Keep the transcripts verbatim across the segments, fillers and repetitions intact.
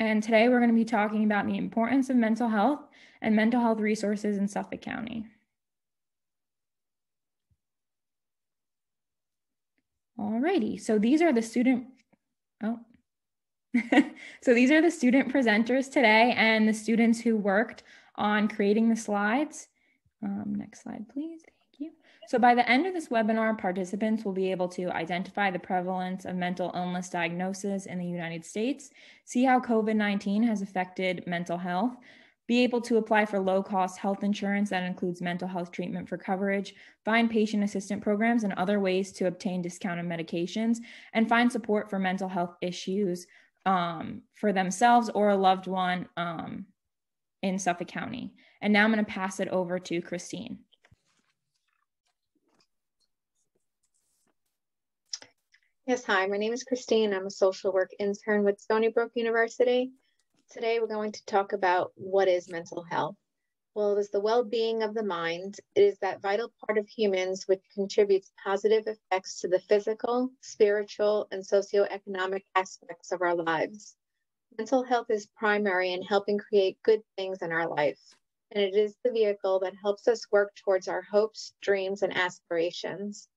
And today we're going to be talking about the importance of mental health and mental health resources in Suffolk County. Alrighty, so these are the student, oh. So these are the student presenters today and the students who worked on creating the slides. Um, next slide, please. Thank you. So by the end of this webinar, participants will be able to identify the prevalence of mental illness diagnosis in the United States, see how COVID nineteen has affected mental health, be able to apply for low-cost health insurance that includes mental health treatment for coverage, find patient assistance programs and other ways to obtain discounted medications, and find support for mental health issues um, for themselves or a loved one um, in Suffolk County. And now I'm going to pass it over to Christine. Yes, hi, my name is Christine. I'm a social work intern with Stony Brook University. Today, we're going to talk about what is mental health. Well, it is the well-being of the mind. It is that vital part of humans which contributes positive effects to the physical, spiritual, and socioeconomic aspects of our lives. Mental health is primary in helping create good things in our life, and it is the vehicle that helps us work towards our hopes, dreams, and aspirations.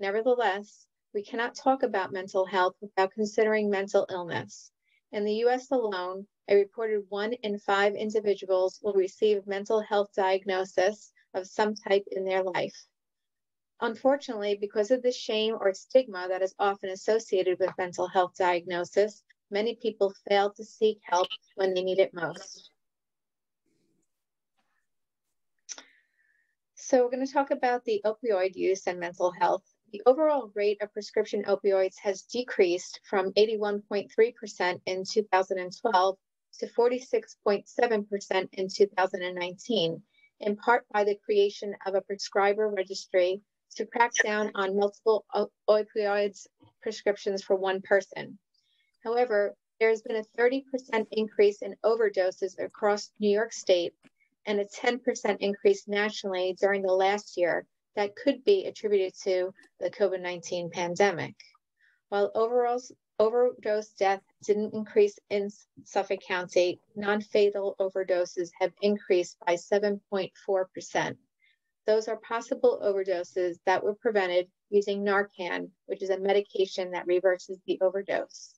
Nevertheless, we cannot talk about mental health without considering mental illness. In the U S alone, a reported one in five individuals will receive mental health diagnosis of some type in their life. Unfortunately, because of the shame or stigma that is often associated with mental health diagnosis, many people fail to seek help when they need it most. So we're going to talk about the opioid use and mental health. The overall rate of prescription opioids has decreased from eighty-one point three percent in two thousand twelve to forty-six point seven percent in two thousand nineteen, in part by the creation of a prescriber registry to crack down on multiple opioids prescriptions for one person. However, there has been a thirty percent increase in overdoses across New York State and a ten percent increase nationally during the last year that could be attributed to the COVID nineteen pandemic. While overall overdose death didn't increase in Suffolk County, non-fatal overdoses have increased by seven point four percent. Those are possible overdoses that were prevented using Narcan, which is a medication that reverses the overdose.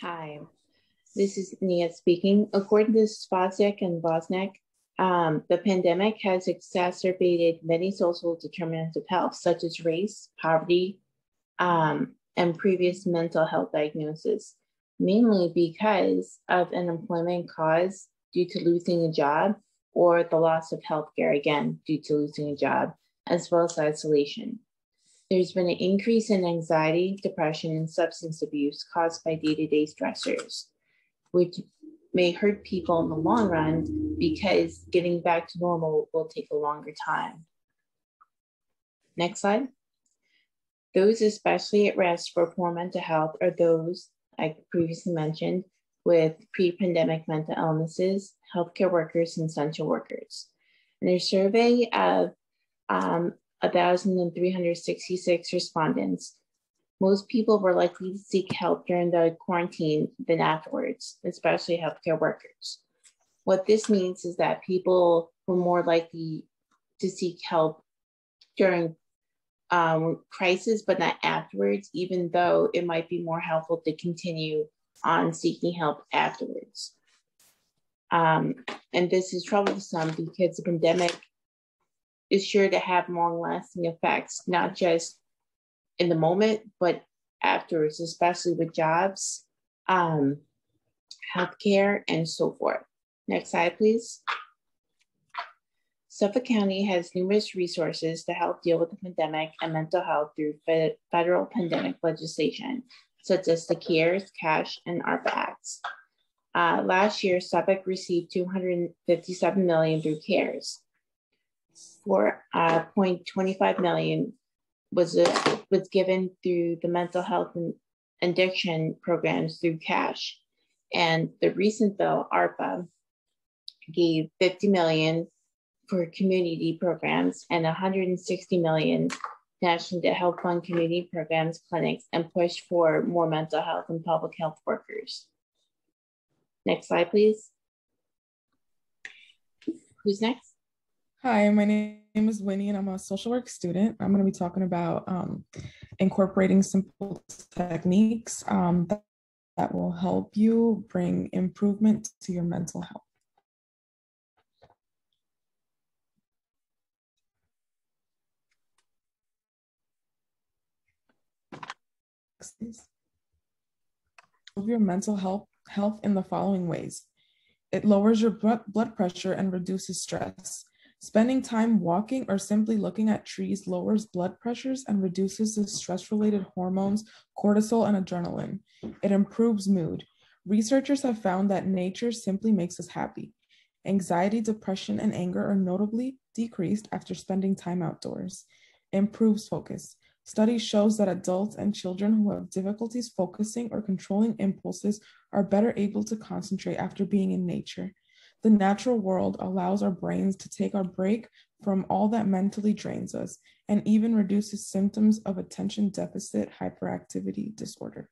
Hi. This is Nia speaking. According to Spasek and Bosnick, um, the pandemic has exacerbated many social determinants of health, such as race, poverty, um, and previous mental health diagnosis, mainly because of unemployment caused due to losing a job or the loss of healthcare, again, due to losing a job, as well as isolation. There's been an increase in anxiety, depression, and substance abuse caused by day-to-day stressors, which may hurt people in the long run because getting back to normal will take a longer time. Next slide. Those especially at risk for poor mental health are those I previously mentioned with pre-pandemic mental illnesses, healthcare workers, and essential workers. In a survey of um, one thousand three hundred sixty-six respondents, most people were likely to seek help during the quarantine than afterwards, especially healthcare workers. What this means is that people were more likely to seek help during um, crisis, but not afterwards, even though it might be more helpful to continue on seeking help afterwards. Um, and this is troublesome because the pandemic is sure to have long-lasting effects, not just in the moment, but afterwards, especially with jobs, um, healthcare, and so forth. Next slide, please. Suffolk County has numerous resources to help deal with the pandemic and mental health through fe federal pandemic legislation, such as the CARES, CASH, and ARPA Acts. Uh, last year, Suffolk received two hundred fifty-seven million dollars through CARES. four point two five million dollars was a was given through the mental health and addiction programs through CASH. And the recent bill, ARPA, gave fifty million dollars for community programs and one hundred sixty million dollars passion to help fund community programs, clinics, and push for more mental health and public health workers. Next slide, please. Who's next? Hi, my name is Winnie and I'm a social work student. I'm going to be talking about um, incorporating simple techniques um, that, that will help you bring improvement to your mental health. Of your mental health health in the following ways. It lowers your blood pressure and reduces stress. Spending time walking or simply looking at trees lowers blood pressures and reduces the stress-related hormones, cortisol and adrenaline. It improves mood. Researchers have found that nature simply makes us happy. Anxiety, depression, and anger are notably decreased after spending time outdoors. Improves focus. Study shows that adults and children who have difficulties focusing or controlling impulses are better able to concentrate after being in nature. The natural world allows our brains to take a break from all that mentally drains us and even reduces symptoms of attention deficit hyperactivity disorder.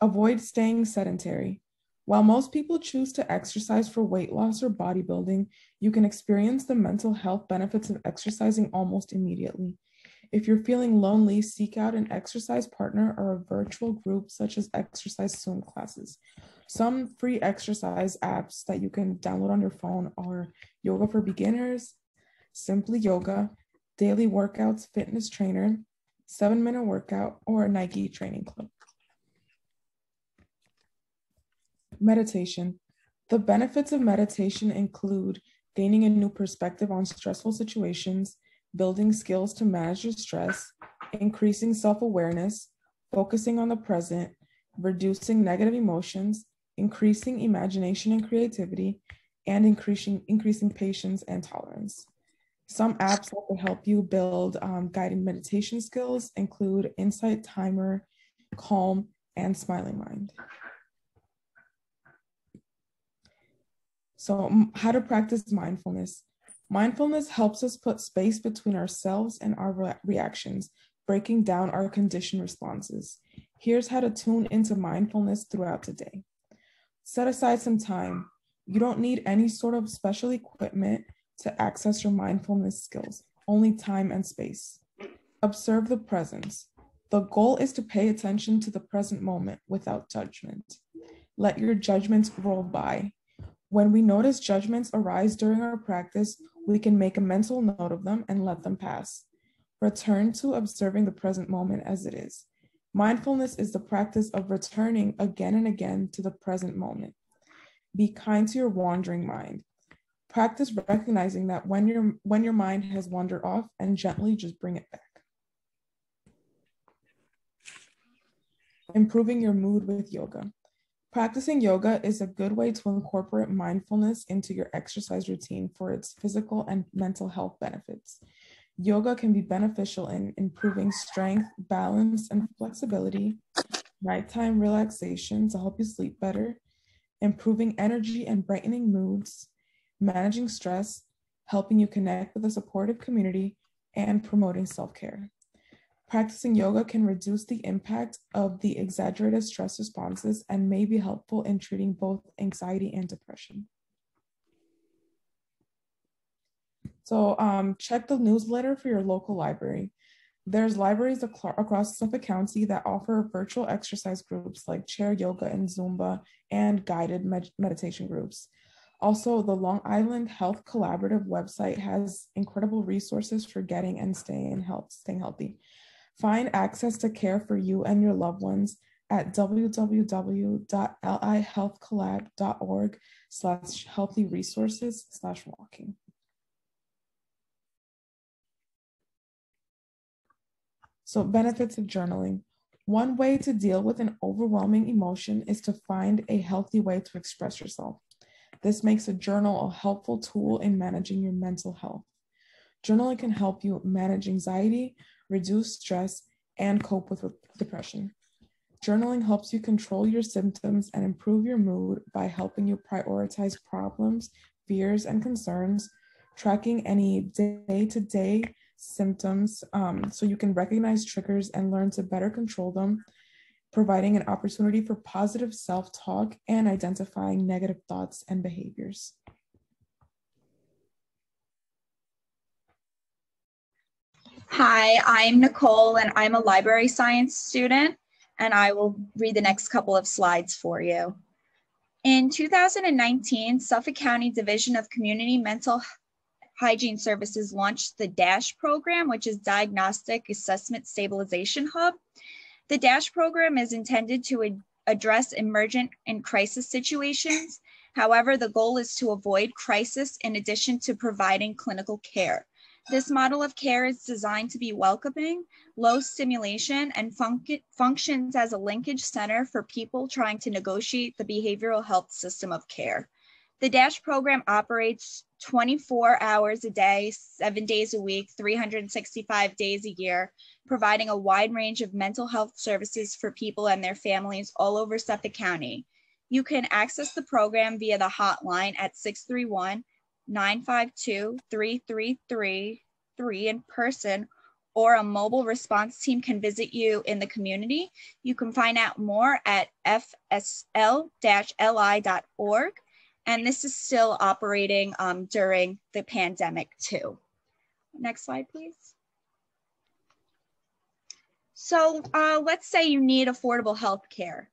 Avoid staying sedentary. While most people choose to exercise for weight loss or bodybuilding, you can experience the mental health benefits of exercising almost immediately. If you're feeling lonely, seek out an exercise partner or a virtual group such as exercise Zoom classes. Some free exercise apps that you can download on your phone are Yoga for Beginners, Simply Yoga, Daily Workouts Fitness Trainer, Seven Minute Workout, or Nike Training Club. Meditation. The benefits of meditation include gaining a new perspective on stressful situations, building skills to manage your stress, increasing self-awareness, focusing on the present, reducing negative emotions, increasing imagination and creativity, and increasing, increasing patience and tolerance. Some apps that will help you build um, guided meditation skills include Insight Timer, Calm, and Smiling Mind. So how to practice mindfulness. Mindfulness helps us put space between ourselves and our re reactions, breaking down our conditioned responses. Here's how to tune into mindfulness throughout the day. Set aside some time. You don't need any sort of special equipment to access your mindfulness skills, only time and space. Observe the presence. The goal is to pay attention to the present moment without judgment. Let your judgments roll by. When we notice judgments arise during our practice, we can make a mental note of them and let them pass. Return to observing the present moment as it is. Mindfulness is the practice of returning again and again to the present moment. Be kind to your wandering mind. Practice recognizing that when your, when your mind has wandered off and gently just bring it back. Improving your mood with yoga. Practicing yoga is a good way to incorporate mindfulness into your exercise routine for its physical and mental health benefits. Yoga can be beneficial in improving strength, balance, and flexibility, nighttime relaxation to help you sleep better, improving energy and brightening moods, managing stress, helping you connect with a supportive community, and promoting self-care. Practicing yoga can reduce the impact of the exaggerated stress responses and may be helpful in treating both anxiety and depression. So um, check the newsletter for your local library. There's libraries across Suffolk County that offer virtual exercise groups like chair yoga and Zumba and guided med meditation groups. Also, the Long Island Health Collaborative website has incredible resources for getting and staying, health, staying healthy. Find access to care for you and your loved ones at www.lihealthcollab.org slash healthy resources slash walking. So benefits of journaling. One way to deal with an overwhelming emotion is to find a healthy way to express yourself. This makes a journal a helpful tool in managing your mental health. Journaling can help you manage anxiety, reduce stress, and cope with depression. Journaling helps you control your symptoms and improve your mood by helping you prioritize problems, fears, and concerns, tracking any day-to-day symptoms um, so you can recognize triggers and learn to better control them, providing an opportunity for positive self-talk and identifying negative thoughts and behaviors. Hi, I'm Nicole, and I'm a library science student, and I will read the next couple of slides for you. In two thousand nineteen, Suffolk County Division of Community Mental Hygiene Services launched the DASH program, which is Diagnostic Assessment Stabilization Hub. The DASH program is intended to ad- address emergent and crisis situations. However, the goal is to avoid crisis in addition to providing clinical care. This model of care is designed to be welcoming, low stimulation, and func- functions as a linkage center for people trying to negotiate the behavioral health system of care. The DASH program operates twenty-four hours a day, seven days a week, three hundred sixty-five days a year, providing a wide range of mental health services for people and their families all over Suffolk County. You can access the program via the hotline at six three one, nine five two, three three three three in person, or a mobile response team can visit you in the community. You can find out more at f s l dash l i dot org, and this is still operating um, during the pandemic too. Next slide, please. So uh, let's say you need affordable health care.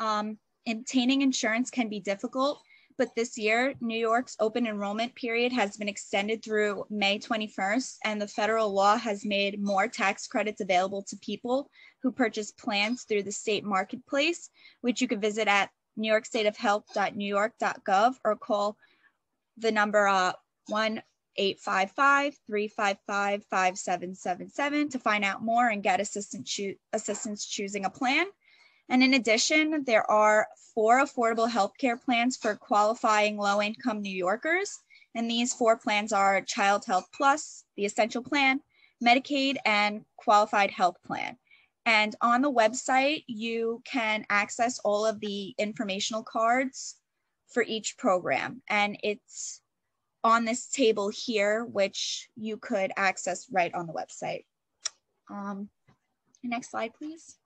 Um, obtaining insurance can be difficult, but this year, New York's open enrollment period has been extended through May twenty-first, and the federal law has made more tax credits available to people who purchase plans through the state marketplace, which you can visit at new york state of health dot new york dot gov or call the number uh, one eight five five, three five five, five seven seven seven to find out more and get assistance, cho- assistance choosing a plan. And in addition, there are four affordable healthcare plans for qualifying low-income New Yorkers. And these four plans are Child Health Plus, the Essential Plan, Medicaid, and Qualified Health Plan. And on the website, you can access all of the informational cards for each program. And it's on this table here, which you could access right on the website. Um, next slide, please.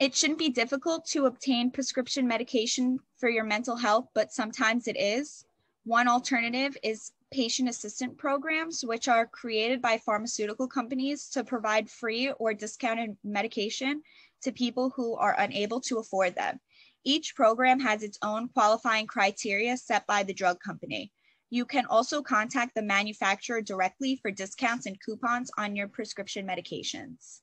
It shouldn't be difficult to obtain prescription medication for your mental health, but sometimes it is. One alternative is patient assistance programs, which are created by pharmaceutical companies to provide free or discounted medication to people who are unable to afford them. Each program has its own qualifying criteria set by the drug company. You can also contact the manufacturer directly for discounts and coupons on your prescription medications.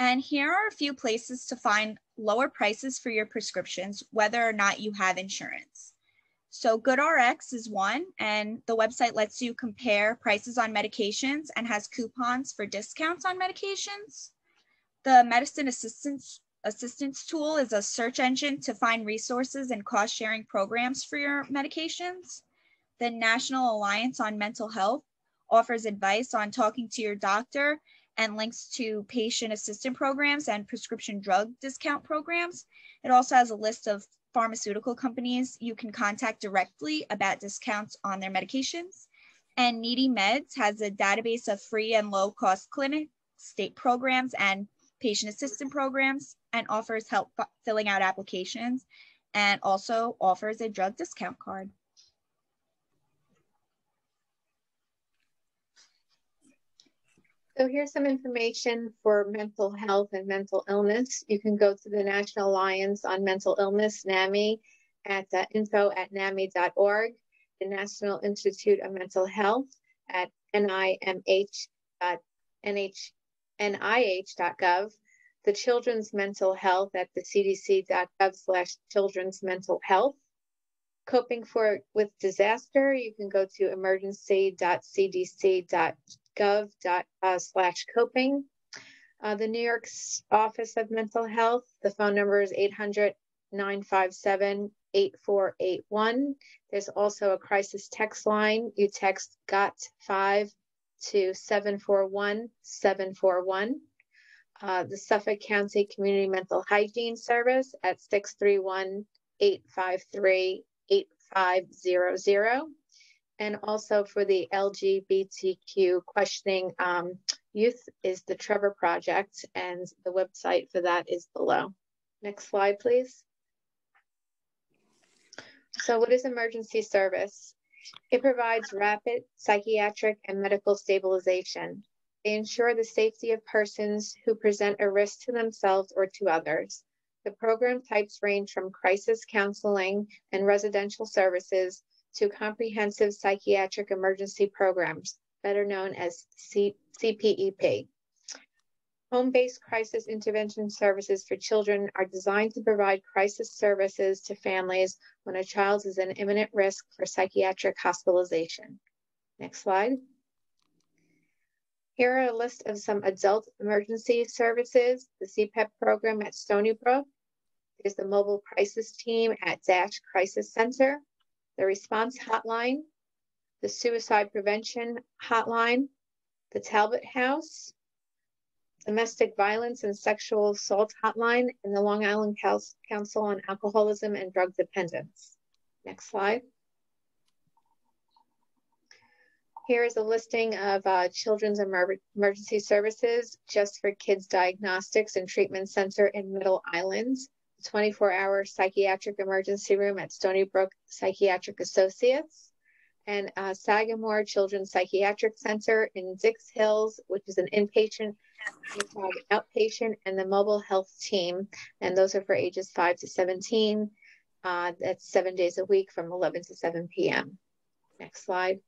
And here are a few places to find lower prices for your prescriptions, whether or not you have insurance. So GoodRx is one, and the website lets you compare prices on medications and has coupons for discounts on medications. The Medicine Assistance, Assistance Tool is a search engine to find resources and cost-sharing programs for your medications. The National Alliance on Mental Health offers advice on talking to your doctor and links to patient assistance programs and prescription drug discount programs. It also has a list of pharmaceutical companies you can contact directly about discounts on their medications. And Needy Meds has a database of free and low cost clinics, state programs, and patient assistance programs, and offers help filling out applications, and also offers a drug discount card. So here's some information for mental health and mental illness. You can go to the National Alliance on Mental Illness, NAMI, at uh, info at nami dot org, the National Institute of Mental Health at N I M H dot N I H dot gov, the Children's Mental Health at the c d c dot gov slash children's mental health. Coping for, with disaster, you can go to emergency dot c d c dot gov Gov dot, uh, slash coping. Uh, the New York Office of Mental Health, the phone number is eight hundred, nine five seven, eight four eight one. There's also a crisis text line. You text G O T five to seven four one, seven four one. Uh, the Suffolk County Community Mental Hygiene Service at six three one, eight five three, eight five three five hundred, and also for the L G B T Q questioning um, youth is the Trevor Project, and the website for that is below. Next slide, please. So what is emergency service? It provides rapid psychiatric and medical stabilization. They ensure the safety of persons who present a risk to themselves or to others. The program types range from crisis counseling and residential services to comprehensive psychiatric emergency programs, better known as C P E P. Home-based crisis intervention services for children are designed to provide crisis services to families when a child is at imminent risk for psychiatric hospitalization. Next slide. Here are a list of some adult emergency services, the C P E P program at Stony Brook. There's the mobile crisis team at Dash Crisis Center, the response hotline, the suicide prevention hotline, the Talbot House, domestic violence and sexual assault hotline, and the Long Island Council on Alcoholism and Drug Dependence. Next slide. Here is a listing of uh, children's emer emergency services just for Kids Diagnostics and Treatment Center in Middle Island, twenty-four hour psychiatric emergency room at Stony Brook Psychiatric Associates, and uh, Sagamore Children's Psychiatric Center in Dix Hills, which is an inpatient, outpatient, and the mobile health team, and those are for ages five to seventeen. Uh, that's seven days a week from eleven to seven p m Next slide.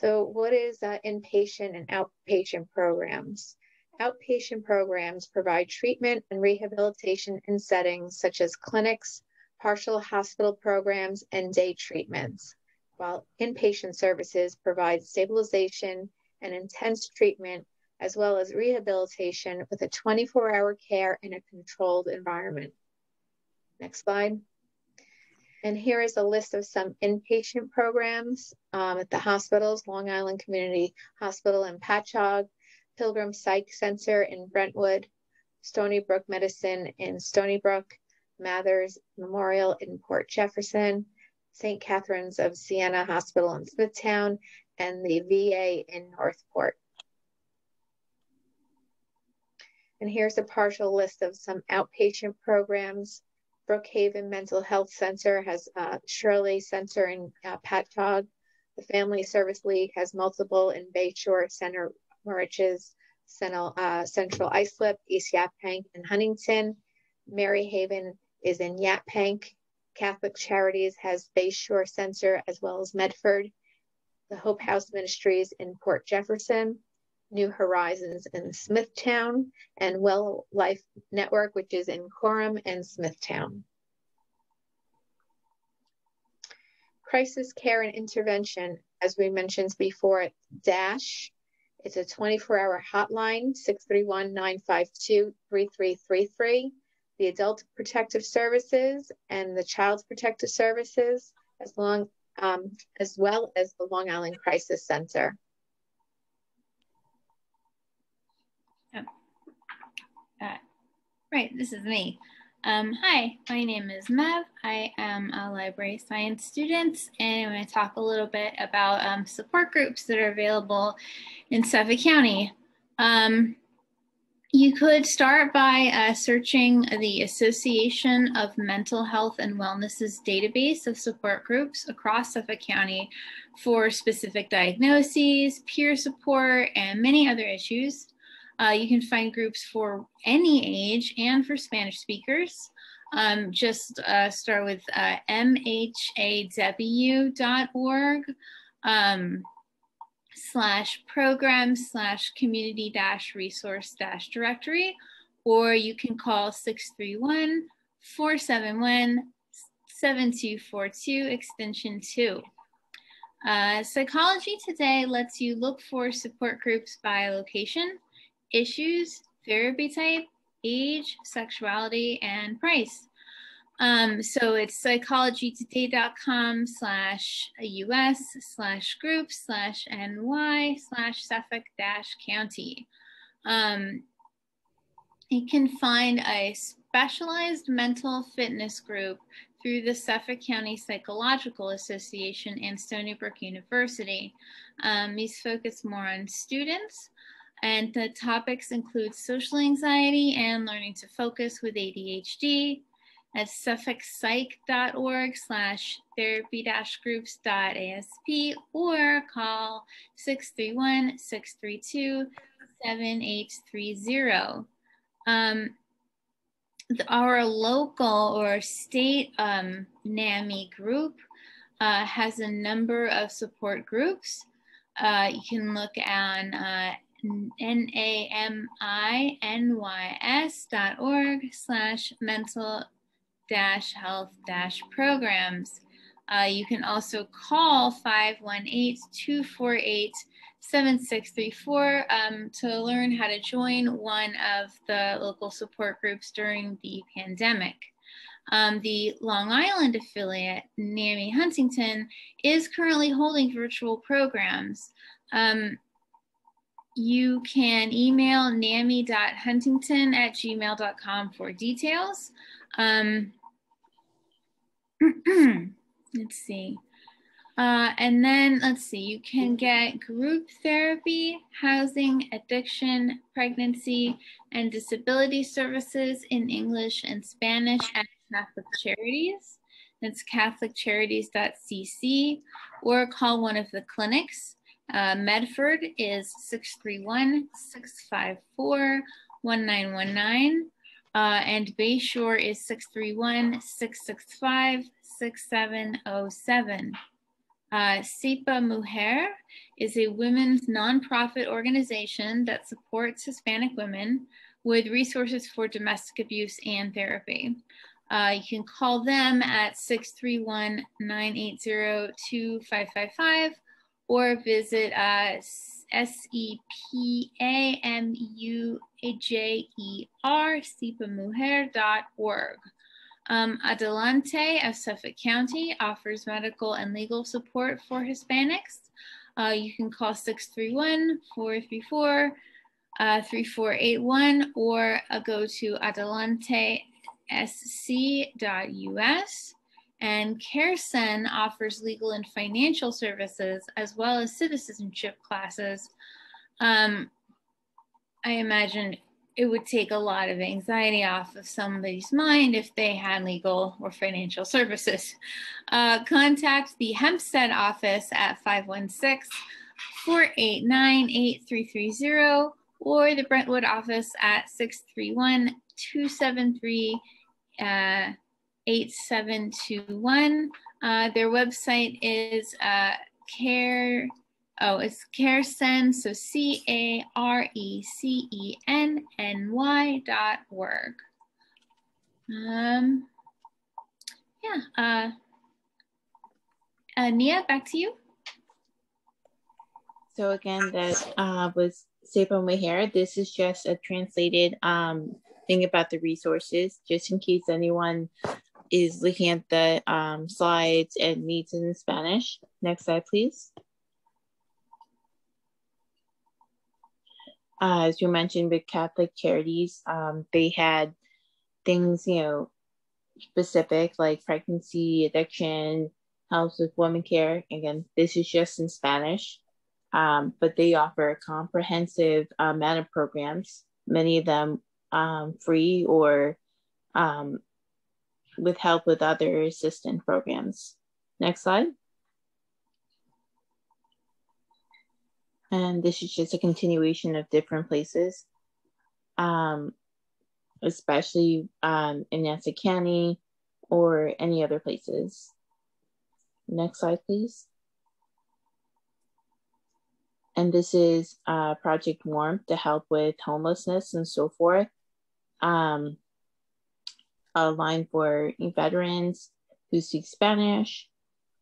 So what is uh, inpatient and outpatient programs? Outpatient programs provide treatment and rehabilitation in settings such as clinics, partial hospital programs, and day treatments, while inpatient services provide stabilization and intense treatment, as well as rehabilitation with a twenty-four hour care in a controlled environment. Next slide. And here is a list of some inpatient programs um, at the hospitals, Long Island Community Hospital in Patchogue, Pilgrim Psych Center in Brentwood, Stony Brook Medicine in Stony Brook, Mathers Memorial in Port Jefferson, Saint Catherine's of Siena Hospital in Smithtown, and the V A in Northport. And here's a partial list of some outpatient programs. Brookhaven Mental Health Center has uh, Shirley Center in uh, Patchogue. The Family Service League has multiple in Bayshore, Center Moriches, Central, uh, Central Islip, East Yaphank, and Huntington. Mary Haven is in Yaphank. Catholic Charities has Bayshore Center as well as Medford. The Hope House Ministries in Port Jefferson, New Horizons in Smithtown, and Well Life Network, which is in Coram and Smithtown. Crisis care and intervention, as we mentioned before, DASH. It's a twenty-four hour hotline, six three one, nine five two, three three three three. The Adult Protective Services and the Child Protective Services, as, long, um, as well as the Long Island Crisis Center. Uh, right, this is me. Um, hi, my name is Mev. I am a library science student, and I'm going to talk a little bit about um, support groups that are available in Suffolk County. Um, you could start by uh, searching the Association of Mental Health and Wellness's database of support groups across Suffolk County for specific diagnoses, peer support, and many other issues. Uh, you can find groups for any age and for Spanish speakers. Um, just uh, start with uh, m h a w dot org um, slash program slash community dash resource dash directory, or you can call six three one, four seven one, seven two four two extension two. Uh, Psychology Today lets you look for support groups by location, issues, therapy type, age, sexuality, and price. Um, so it's psychologytoday.com slash US slash group slash NY slash Suffolk dash County. Um, you can find a specialized mental fitness group through the Suffolk County Psychological Association and Stony Brook University. Um, these focus more on students, and the topics include social anxiety and learning to focus with A D H D at suffolk psych dot org slash therapy dash groups dot A S P or call six three one, six three two, seven eight three zero. Um, Our local or state um, NAMI group uh, has a number of support groups. Uh, you can look on uh, naminy dot org slash mental dash health dash programs. Uh, you can also call five one eight, two four eight, seven six three four um, to learn how to join one of the local support groups during the pandemic. Um, the Long Island affiliate, NAMI Huntington, is currently holding virtual programs. Um, you can email nami dot huntington at gmail dot com for details. Um, let's see. Uh, and then, let's see, you can get group therapy, housing, addiction, pregnancy, and disability services in English and Spanish at Catholic Charities. That's catholic charities dot c c, or call one of the clinics. Uh, Medford is six three one, six five four, one nine one nine, uh, and Bayshore is six three one, six six five, six seven zero seven. Uh, Sipa Mujer is a women's nonprofit organization that supports Hispanic women with resources for domestic abuse and therapy. Uh, you can call them at six three one, nine eight zero, two five five five or visit uh, S E P A M U J E R, sipa mujer dot org. Um, Adelante of Suffolk County offers medical and legal support for Hispanics. Uh, you can call six three one, four three four, three four eight one or uh, go to adelante s c dot u s. And CareSen offers legal and financial services as well as citizenship classes. Um, I imagine it would take a lot of anxiety off of somebody's mind if they had legal or financial services. Uh, contact the Hempstead office at five one six, four eight nine, eight three three zero or the Brentwood office at six three one, two seven three, eight seven two one. Uh, their website is uh, care Oh, it's CareSen, so C A R E C E N N Y dot org. Um, yeah. Uh, uh, Nia, back to you. So again, that uh, was Sipa Mujer. This is just a translated um, thing about the resources, just in case anyone is looking at the um, slides and needs in Spanish. Next slide, please. Uh, as you mentioned, with Catholic Charities, um, they had things, you know, specific like pregnancy, addiction, helps with women care. Again, this is just in Spanish, um, but they offer a comprehensive amount of programs, many of them um, free or um, with help with other assistance programs. Next slide. And this is just a continuation of different places, um, especially um, in Nassau County or any other places. Next slide, please. And this is uh, Project Warmth to help with homelessness and so forth. Um, a line for veterans who speak Spanish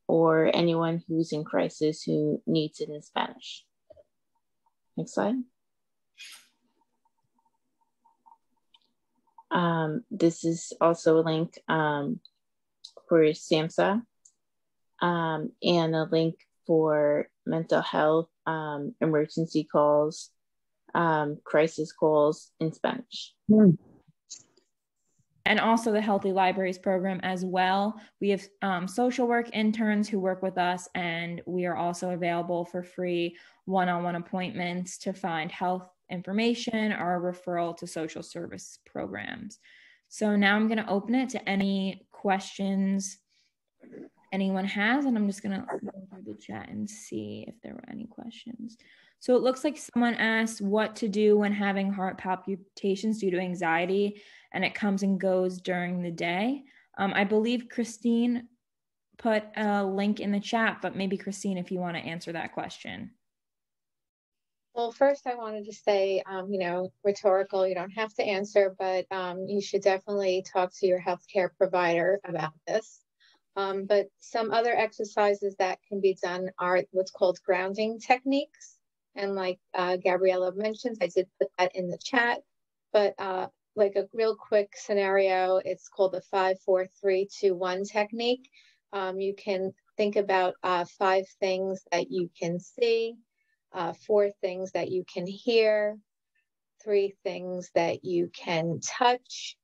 or anyone who's in crisis who needs it in Spanish. Next slide. Um, this is also a link um, for SAMHSA um, and a link for mental health um, emergency calls, um, crisis calls in Spanish. Mm. and also the Healthy Libraries program as well. We have um, social work interns who work with us, and we are also available for free one-on-one appointments to find health information or referral to social service programs. So now I'm going to open it to any questions anyone has, and I'm just going to go through the chat and see if there were any questions. So it looks like someone asked what to do when having heart palpitations due to anxiety, and it comes and goes during the day. Um, I believe Christine put a link in the chat, but maybe Christine, if you want to answer that question. Well, first I wanted to say, um, you know, rhetorical, you don't have to answer, but um, you should definitely talk to your healthcare provider about this. Um, but some other exercises that can be done are what's called grounding techniques. And like uh, Gabriella mentioned, I did put that in the chat, but uh, like a real quick scenario, it's called the five, four, three, two, one technique. Um, you can think about uh, five things that you can see, uh, four things that you can hear, three things that you can touch,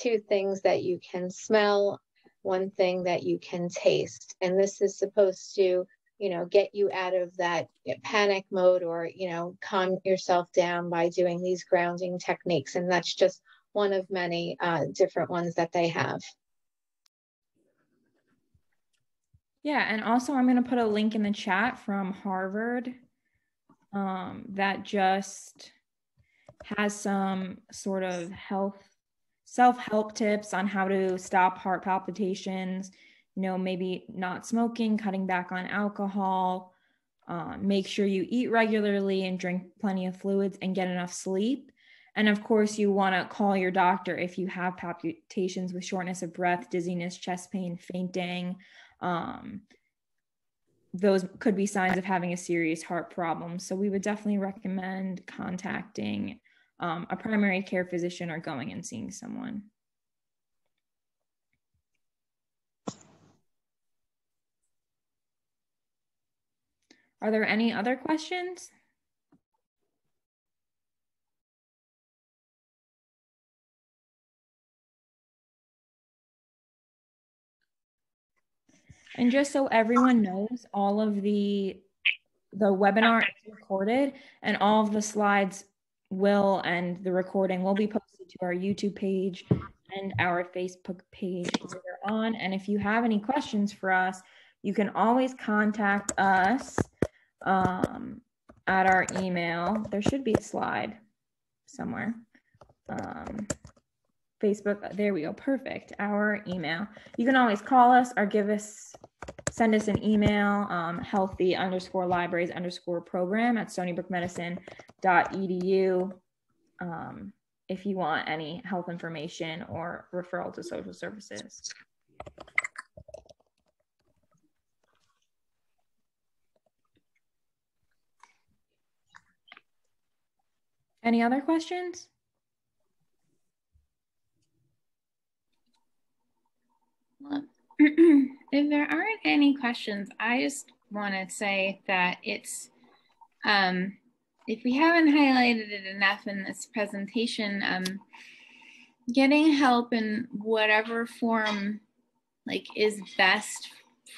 two things that you can smell, one thing that you can taste. And this is supposed to, you know, get you out of that panic mode, or, you know, calm yourself down by doing these grounding techniques. And that's just one of many uh, different ones that they have. Yeah. And also I'm going to put a link in the chat from Harvard um, that just has some sort of health, self-help tips on how to stop heart palpitations. You know, maybe not smoking, cutting back on alcohol, uh, make sure you eat regularly and drink plenty of fluids and get enough sleep. And of course, you want to call your doctor if you have palpitations with shortness of breath, dizziness, chest pain, fainting. Um, those could be signs of having a serious heart problem. So we would definitely recommend contacting um, a primary care physician or going and seeing someone. Are there any other questions? And just so everyone knows, all of the, the webinar is recorded, and all of the slides will, and the recording will be posted to our YouTube page and our Facebook page later on. And if you have any questions for us, you can always contact us um at our email. There should be a slide somewhere. um Facebook, there we go, perfect. Our email, you can always call us or give us send us an email, um healthy underscore libraries underscore program at stony brook medicine dot e d u, um if you want any health information or referral to social services. Any other questions? Well, if there aren't any questions, I just want to say that it's, um, if we haven't highlighted it enough in this presentation, um, getting help in whatever form like is best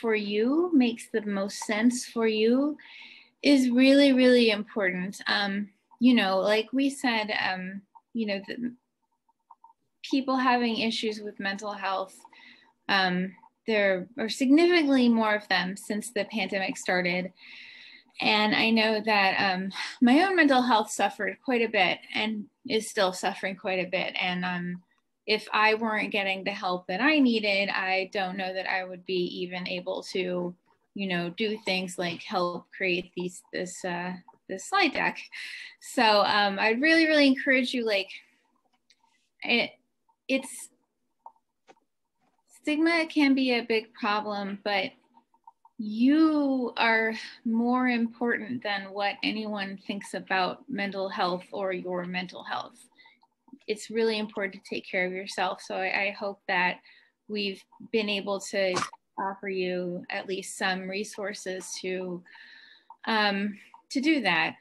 for you, makes the most sense for you, is really, really important. Um, You know, like we said, um, you know, the people having issues with mental health, um, there are significantly more of them since the pandemic started. And I know that um, my own mental health suffered quite a bit and is still suffering quite a bit. And um, if I weren't getting the help that I needed, I don't know that I would be even able to, you know, do things like help create these, this, uh, this slide deck. So um, I'd really, really encourage you, like, it, it's, stigma can be a big problem, but you are more important than what anyone thinks about mental health or your mental health. It's really important to take care of yourself. So I, I hope that we've been able to offer you at least some resources to, um, to do that,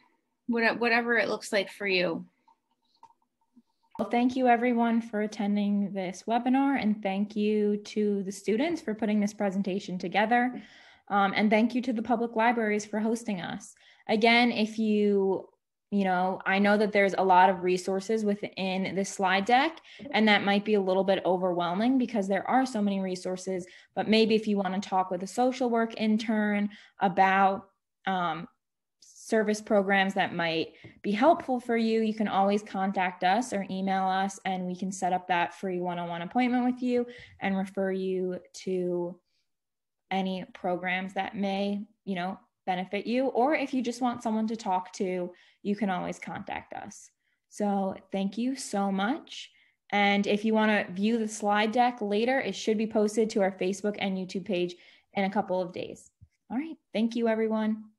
whatever it looks like for you. Well, thank you everyone for attending this webinar, and thank you to the students for putting this presentation together. Um, and thank you to the public libraries for hosting us. Again, if you, you know, I know that there's a lot of resources within this slide deck, and that might be a little bit overwhelming because there are so many resources, but maybe if you want to talk with a social work intern about um, service programs that might be helpful for you, you can always contact us or email us, and we can set up that free one-on-one appointment with you and refer you to any programs that may, you know, benefit you. Or if you just want someone to talk to, you can always contact us. So thank you so much. And if you want to view the slide deck later, it should be posted to our Facebook and YouTube page in a couple of days. All right. Thank you, everyone.